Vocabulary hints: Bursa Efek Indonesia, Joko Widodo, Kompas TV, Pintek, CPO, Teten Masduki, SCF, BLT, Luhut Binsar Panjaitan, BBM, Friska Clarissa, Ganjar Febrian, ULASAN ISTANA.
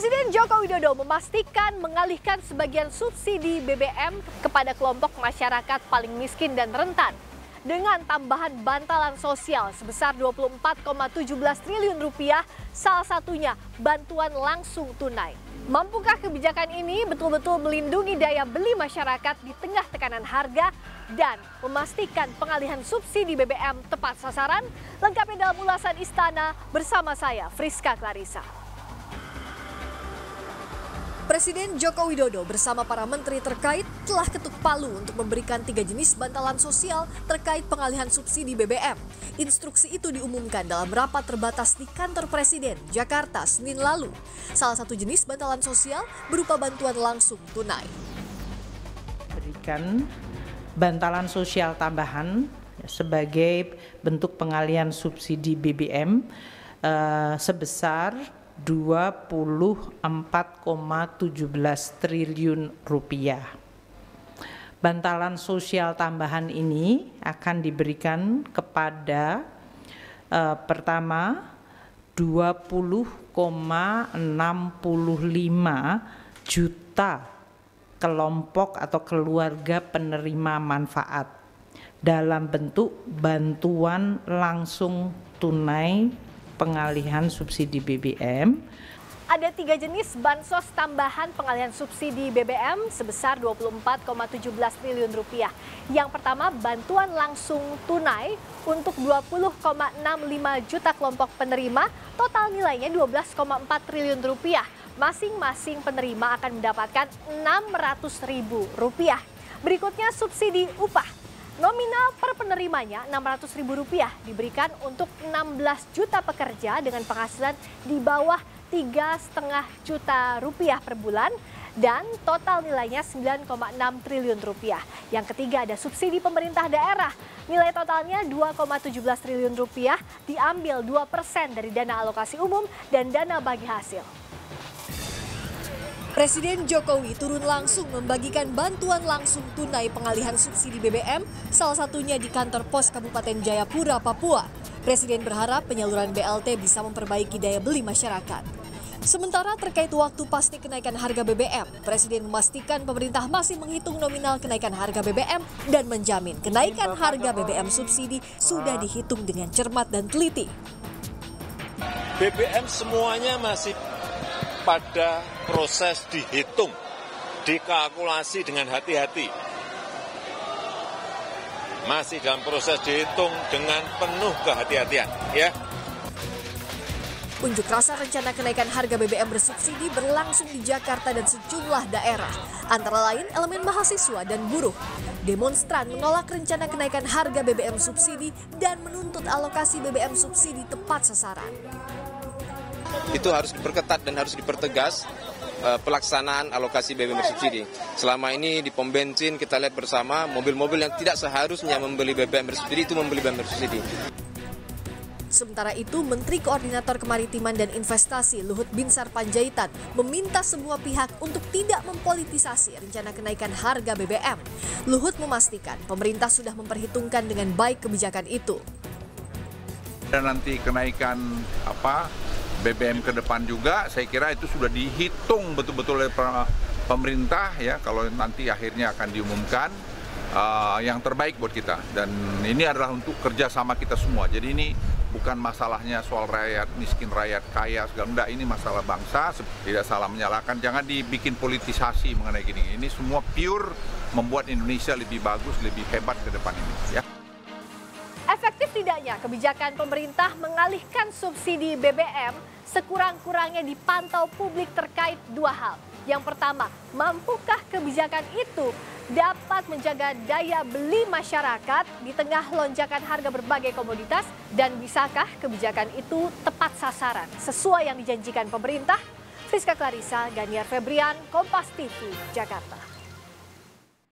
Presiden Joko Widodo memastikan mengalihkan sebagian subsidi BBM kepada kelompok masyarakat paling miskin dan rentan dengan tambahan bantalan sosial sebesar Rp24,17 triliun, salah satunya bantuan langsung tunai. Mampukah kebijakan ini betul-betul melindungi daya beli masyarakat di tengah tekanan harga dan memastikan pengalihan subsidi BBM tepat sasaran? Lengkapnya dalam ulasan Istana bersama saya, Friska Clarissa. Presiden Joko Widodo bersama para menteri terkait telah ketuk palu untuk memberikan 3 jenis bantalan sosial terkait pengalihan subsidi BBM. Instruksi itu diumumkan dalam rapat terbatas di kantor Presiden, Jakarta, Senin lalu. Salah satu jenis bantalan sosial berupa bantuan langsung tunai. Berikan bantalan sosial tambahan sebagai bentuk pengalihan subsidi BBM sebesar Rp24,17 triliun. Bantalan sosial tambahan ini akan diberikan kepada pertama 20,65 juta kelompok atau keluarga penerima manfaat dalam bentuk bantuan langsung tunai pengalihan subsidi BBM. Ada 3 jenis bansos tambahan pengalihan subsidi BBM sebesar Rp24,17 triliun. Yang pertama, bantuan langsung tunai untuk 20,65 juta kelompok penerima, total nilainya Rp12,4 triliun. Masing-masing penerima akan mendapatkan Rp600.000. Berikutnya subsidi upah. Nominal per penerimanya Rp600.000 diberikan untuk 16 juta pekerja dengan penghasilan di bawah Rp3,5 juta per bulan dan total nilainya Rp9,6 triliun. Yang ketiga ada subsidi pemerintah daerah. Nilai totalnya Rp2,17 triliun, diambil 2% dari dana alokasi umum dan dana bagi hasil. Presiden Jokowi turun langsung membagikan bantuan langsung tunai pengalihan subsidi BBM, salah satunya di kantor pos Kabupaten Jayapura, Papua. Presiden berharap penyaluran BLT bisa memperbaiki daya beli masyarakat. Sementara terkait waktu pasti kenaikan harga BBM, Presiden memastikan pemerintah masih menghitung nominal kenaikan harga BBM dan menjamin kenaikan harga BBM subsidi sudah dihitung dengan cermat dan teliti. BBM semuanya masih pada proses dihitung, dikalkulasi dengan hati-hati. Masih dalam proses dihitung dengan penuh kehati-hatian, ya. Unjuk rasa rencana kenaikan harga BBM bersubsidi berlangsung di Jakarta dan sejumlah daerah, antara lain elemen mahasiswa dan buruh. Demonstran menolak rencana kenaikan harga BBM subsidi dan menuntut alokasi BBM subsidi tepat sasaran. Itu harus diperketat dan harus dipertegas pelaksanaan alokasi BBM bersubsidi. Selama ini di pom bensin kita lihat bersama mobil-mobil yang tidak seharusnya membeli BBM bersubsidi itu membeli BBM bersubsidi. Sementara itu, Menteri Koordinator Kemaritiman dan Investasi Luhut Binsar Panjaitan meminta semua pihak untuk tidak mempolitisasi rencana kenaikan harga BBM. Luhut memastikan pemerintah sudah memperhitungkan dengan baik kebijakan itu. Dan nanti kenaikan BBM ke depan juga, saya kira itu sudah dihitung betul-betul oleh pemerintah, ya, kalau nanti akhirnya akan diumumkan yang terbaik buat kita. Dan ini adalah untuk kerjasama kita semua. Jadi ini bukan masalahnya soal rakyat miskin, rakyat kaya, segala, enggak, ini masalah bangsa. Tidak salah menyalahkan, jangan dibikin politisasi mengenai gini. Ini semua pure membuat Indonesia lebih bagus, lebih hebat ke depan ini, ya. Efektif tidaknya kebijakan pemerintah mengalihkan subsidi BBM sekurang-kurangnya dipantau publik terkait 2 hal. Yang pertama, mampukah kebijakan itu dapat menjaga daya beli masyarakat di tengah lonjakan harga berbagai komoditas, dan bisakah kebijakan itu tepat sasaran sesuai yang dijanjikan pemerintah? Friska Clarissa, Ganjar Febrian, Kompas TV, Jakarta.